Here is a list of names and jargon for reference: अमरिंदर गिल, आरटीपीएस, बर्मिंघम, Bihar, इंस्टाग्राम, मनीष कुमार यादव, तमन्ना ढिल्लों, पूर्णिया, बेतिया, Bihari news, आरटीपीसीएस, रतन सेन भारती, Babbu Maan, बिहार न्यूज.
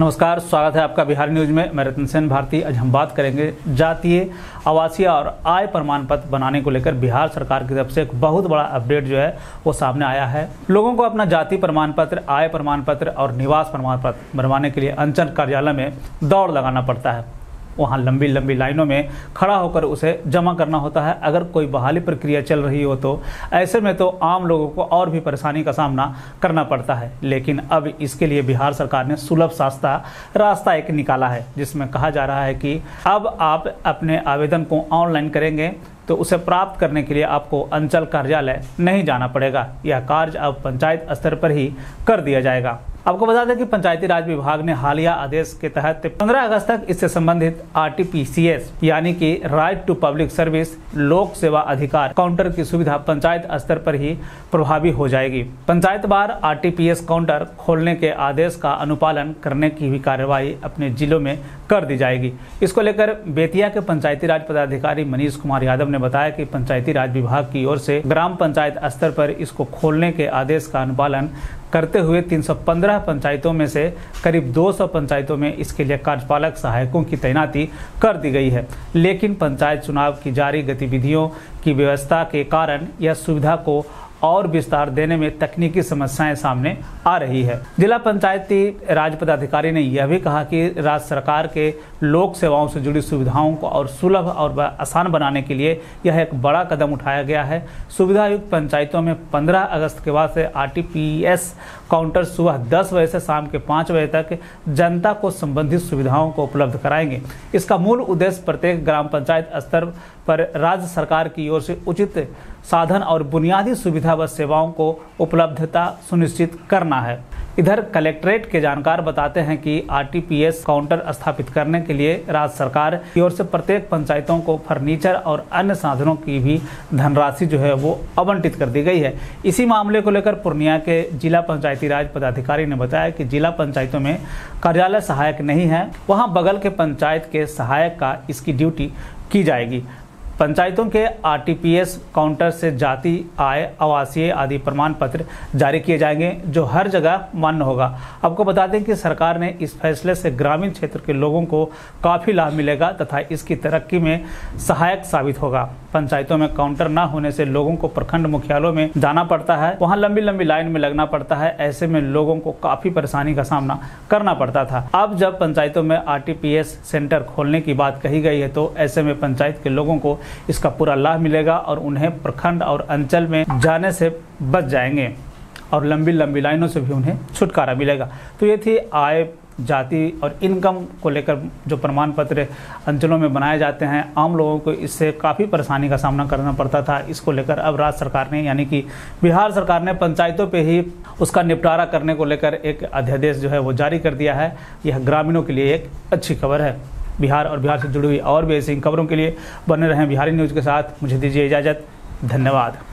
नमस्कार, स्वागत है आपका बिहार न्यूज में। मैं रतन सेन भारती। आज हम बात करेंगे जातीय, आवासीय और आय प्रमाण पत्र बनाने को लेकर। बिहार सरकार की तरफ से एक बहुत बड़ा अपडेट जो है वो सामने आया है। लोगों को अपना जाति प्रमाण पत्र, आय प्रमाण पत्र और निवास प्रमाण पत्र बनवाने के लिए अंचल कार्यालय में दौड़ लगाना पड़ता है। वहाँ लंबी लंबी लाइनों में खड़ा होकर उसे जमा करना होता है। अगर कोई बहाली प्रक्रिया चल रही हो तो ऐसे में तो आम लोगों को और भी परेशानी का सामना करना पड़ता है। लेकिन अब इसके लिए बिहार सरकार ने सुलभ सास्ता रास्ता एक निकाला है, जिसमें कहा जा रहा है कि अब आप अपने आवेदन को ऑनलाइन करेंगे तो उसे प्राप्त करने के लिए आपको अंचल कार्यालय नहीं जाना पड़ेगा। यह कार्य अब पंचायत स्तर पर ही कर दिया जाएगा। आपको बता दें कि पंचायती राज विभाग ने हालिया आदेश के तहत 15 अगस्त तक इससे संबंधित आरटीपीसीएस यानी कि राइट टू पब्लिक सर्विस लोक सेवा अधिकार काउंटर की सुविधा पंचायत स्तर पर ही प्रभावी हो जाएगी। पंचायत बार आरटीपीएस काउंटर खोलने के आदेश का अनुपालन करने की भी कार्यवाही अपने जिलों में कर दी जाएगी। इसको लेकर बेतिया के पंचायती राज पदाधिकारी मनीष कुमार यादव ने बताया कि पंचायती राज विभाग की ओर से ग्राम पंचायत स्तर पर इसको खोलने के आदेश का अनुपालन करते हुए 315 पंचायतों में से करीब 200 पंचायतों में इसके लिए कार्यपालक सहायकों की तैनाती कर दी गई है। लेकिन पंचायत चुनाव की जारी गतिविधियों की व्यवस्था के कारण यह सुविधा को और विस्तार देने में तकनीकी समस्याएं सामने आ रही है। जिला पंचायती राज पदाधिकारी ने यह भी कहा कि राज्य सरकार के लोक सेवाओं से जुड़ी सुविधाओं को और सुलभ और आसान बनाने के लिए यह एक बड़ा कदम उठाया गया है। सुविधायुक्त पंचायतों में 15 अगस्त के बाद से आरटीपीएस काउंटर सुबह 10 बजे से शाम के 5 बजे तक जनता को संबंधित सुविधाओं को उपलब्ध कराएंगे। इसका मूल उद्देश्य प्रत्येक ग्राम पंचायत स्तर पर राज्य सरकार की ओर से उचित साधन और बुनियादी सुविधा व सेवाओं को उपलब्धता सुनिश्चित करना है। इधर कलेक्ट्रेट के जानकार बताते हैं कि आरटीपीएस काउंटर स्थापित करने के लिए राज्य सरकार की ओर से प्रत्येक पंचायतों को फर्नीचर और अन्य साधनों की भी धनराशि जो है वो आवंटित कर दी गई है। इसी मामले को लेकर पूर्णिया के जिला पंचायती राज पदाधिकारी ने बताया कि जिला पंचायतों में कार्यालय सहायक नहीं है, वहाँ बगल के पंचायत के सहायक का इसकी ड्यूटी की जाएगी। पंचायतों के आरटीपीएस काउंटर से जाति, आय, आवासीय आदि प्रमाण पत्र जारी किए जाएंगे, जो हर जगह मान्य होगा। आपको बता दें कि सरकार ने इस फैसले से ग्रामीण क्षेत्र के लोगों को काफ़ी लाभ मिलेगा तथा इसकी तरक्की में सहायक साबित होगा। पंचायतों में काउंटर ना होने से लोगों को प्रखंड मुख्यालयों में जाना पड़ता है, वहाँ लंबी लंबी लाइन में लगना पड़ता है। ऐसे में लोगों को काफ़ी परेशानी का सामना करना पड़ता था। अब जब पंचायतों में आरटीपीएस सेंटर खोलने की बात कही गई है तो ऐसे में पंचायत के लोगों को इसका पूरा लाभ मिलेगा और उन्हें प्रखंड और अंचल में जाने से बच जाएंगे और लंबी लंबी लाइनों से भी उन्हें छुटकारा मिलेगा। तो ये थी आय, जाति और इनकम को लेकर जो प्रमाण पत्र अंचलों में बनाए जाते हैं। आम लोगों को इससे काफ़ी परेशानी का सामना करना पड़ता था। इसको लेकर अब राज्य सरकार ने यानी कि बिहार सरकार ने पंचायतों पे ही उसका निपटारा करने को लेकर एक अध्यादेश जो है वो जारी कर दिया है। यह ग्रामीणों के लिए एक अच्छी खबर है। बिहार और बिहार से जुड़ी हुई और भी ऐसी खबरों के लिए बने रहें बिहारी न्यूज़ के साथ। मुझे दीजिए इजाज़त। धन्यवाद।